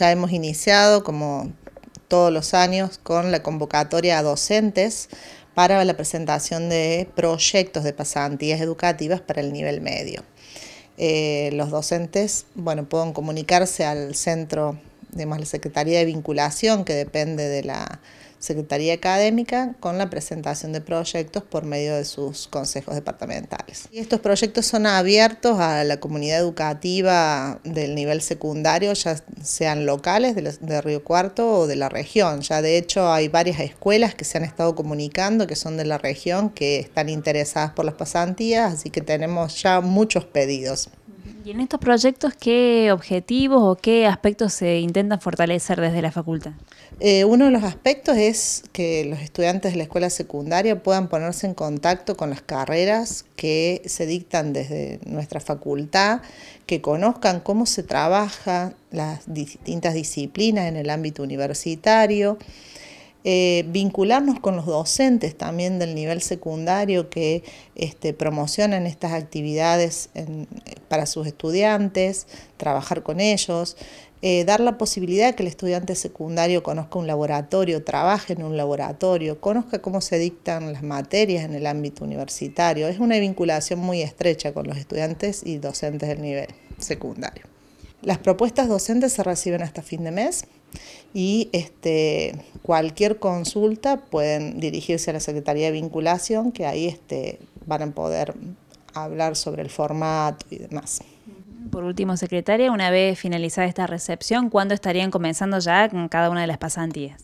ya hemos iniciado, como todos los años, con la convocatoria a docentes para la presentación de proyectos de pasantías educativas para el nivel medio. Los docentes, bueno, pueden comunicarse al centro, digamos, la Secretaría de Vinculación, que depende de la Secretaría Académica, con la presentación de proyectos por medio de sus consejos departamentales. Y estos proyectos son abiertos a la comunidad educativa del nivel secundario, ya sean locales de Río Cuarto o de la región. Ya de hecho hay varias escuelas que se han estado comunicando, que son de la región, que están interesadas por las pasantías, así que tenemos ya muchos pedidos. ¿Y en estos proyectos qué objetivos o qué aspectos se intentan fortalecer desde la facultad? Uno de los aspectos es que los estudiantes de la escuela secundaria puedan ponerse en contacto con las carreras que se dictan desde nuestra facultad, que conozcan cómo se trabaja las distintas disciplinas en el ámbito universitario, vincularnos con los docentes también del nivel secundario que promocionan estas actividades para sus estudiantes, trabajar con ellos, dar la posibilidad que el estudiante secundario conozca un laboratorio, trabaje en un laboratorio, conozca cómo se dictan las materias en el ámbito universitario. Es una vinculación muy estrecha con los estudiantes y docentes del nivel secundario. Las propuestas docentes se reciben hasta fin de mes y cualquier consulta pueden dirigirse a la Secretaría de Vinculación, que ahí van a poder hablar sobre el formato y demás. Por último, secretaria, una vez finalizada esta recepción, ¿cuándo estarían comenzando ya con cada una de las pasantías?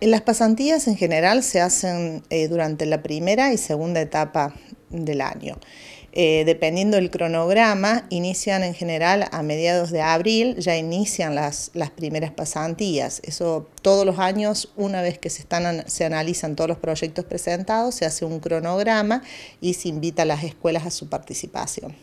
Las pasantías en general se hacen durante la primera y segunda etapa del año. Dependiendo del cronograma, inician en general a mediados de abril, ya inician las primeras pasantías. Eso todos los años, una vez que se analizan todos los proyectos presentados, se hace un cronograma y se invita a las escuelas a su participación.